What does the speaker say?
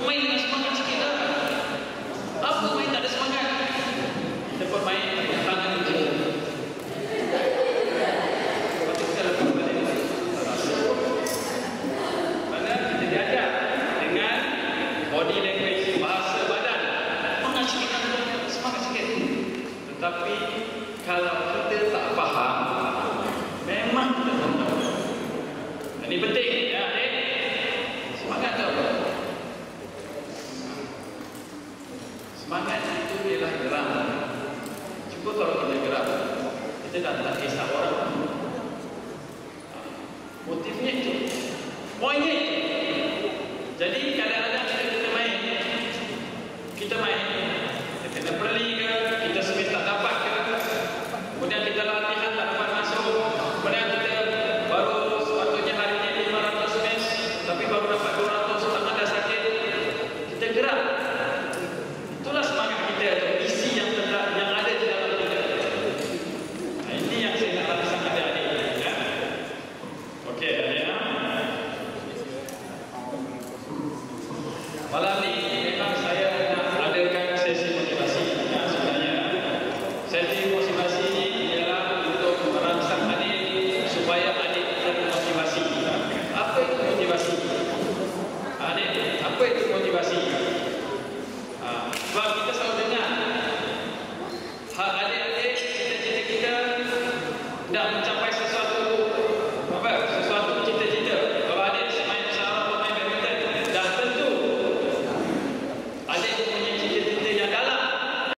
pemain dengan semangat sikit lah. Apa main tak ada semangat? Kita bermain dengan tangan je. Lepas tu kita lakukan balik mana kita diajar dengan body language, bahasa badan. Semangat sikit lah, semangat sikit. Tetapi kalau kita tak faham, memang kita tak tahu. Ini penting ya, semangat tau. Semangat itu ialah gerak. Cuba kalau kita gerak, kita dah tak kisah orang. Motifnya itu, poinnya